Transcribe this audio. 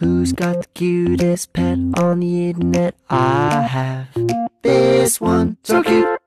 Who's got the cutest pet on the internet? I have this one, so cute.